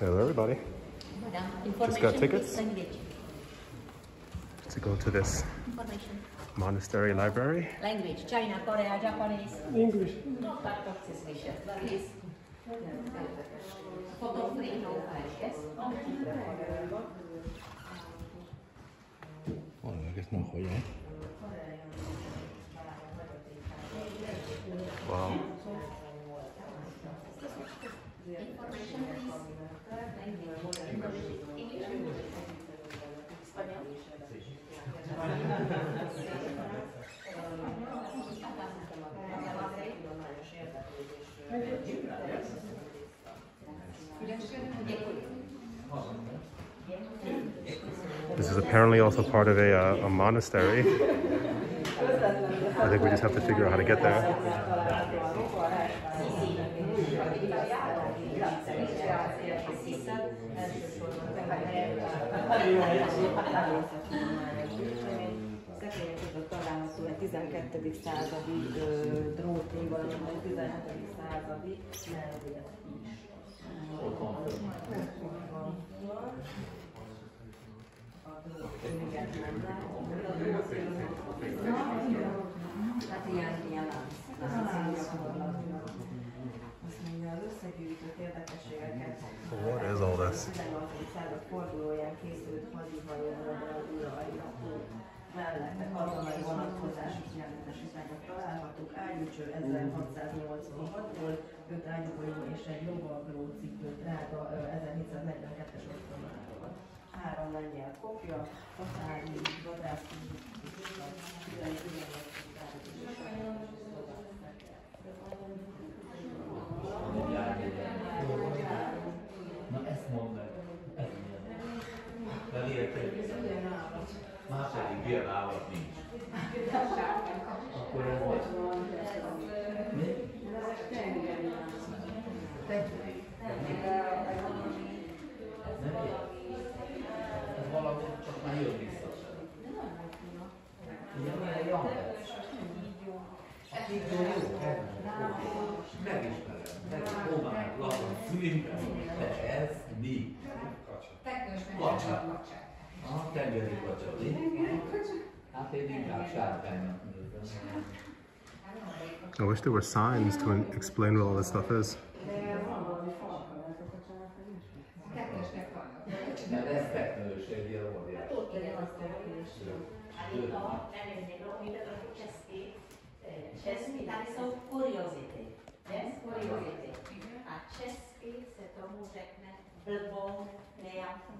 Hello, everybody. Just got tickets to go to this monastery library. Language, China, Korea, Japanese. English. Not part of this mission, but it is. Photo-free, no price, yes? Well, I guess not for you. Wow. Information, please. English. This is apparently also part of a monastery. I think we just have to figure out how to get there. A 12. Századig drótni, valamint a 17. századig mellélet is. Hát ilyen azt mondja, az összegyűjtött érdekességeket. What is all this? A 16. század fordulóján készült hadihajóra a urairató. Mellette katonai vonatkozásuk jelentesíteket találhatók, ágyúcső 1686-ból, 5 ágyúgolyó és egy lovagló cipő drága 1742-es osztomától. 3 lengyel kopja, határi, vadászki, na ezt mondd meg, ez milyen. Második ilyen állat nincs. Akkor ez volt. Mi? Nem ilyen? Ez valami, csak már jön vissza. Ilyen már jön lesz. Akitől jó kedvenc. Megismerem. Megpróbálják lakon szülünk. De ez mi? Kacsa. A tengeri kacsali. Hát én inkább sárkánynak nézem. I wish there were signs to explain what all this stuff is. Mert ez technőségi a valójában. A cseszki se tomu řekne blbou nejasný.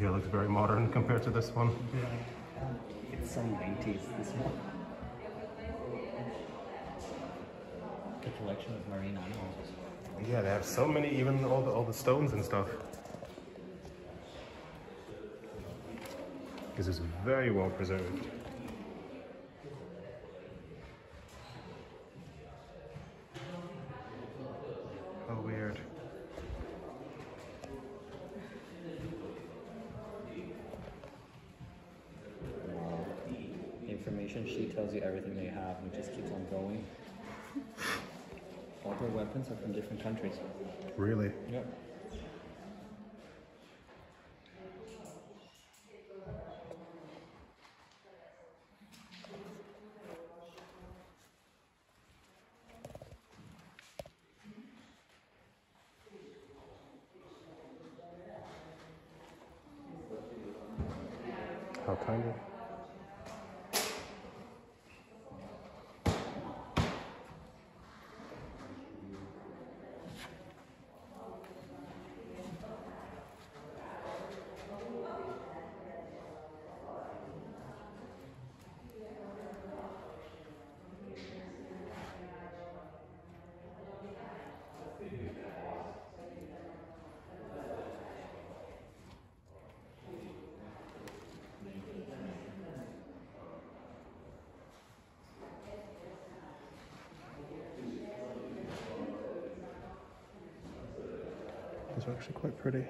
Yeah, it looks very modern compared to this one. Yeah. It's some 90s, this one. The collection of marine animals as well. Yeah, they have so many, even all the stones and stuff. This is very well preserved. How weird. She tells you everything they have and it just keeps on going. All their weapons are from different countries. Really? Yep. Oh, kind of. These are actually quite pretty.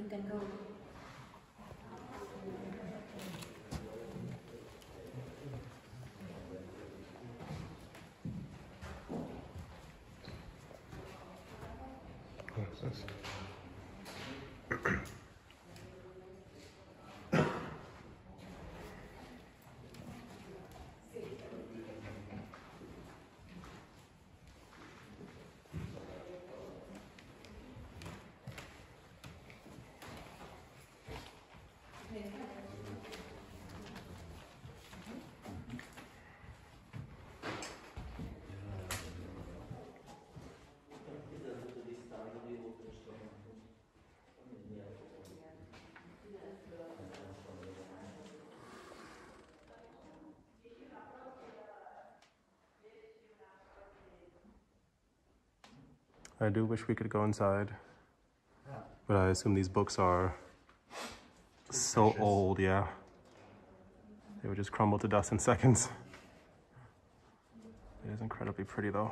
You can go. What's this? I do wish we could go inside, but I assume these books are so old, yeah. They would just crumble to dust in seconds. It is incredibly pretty though.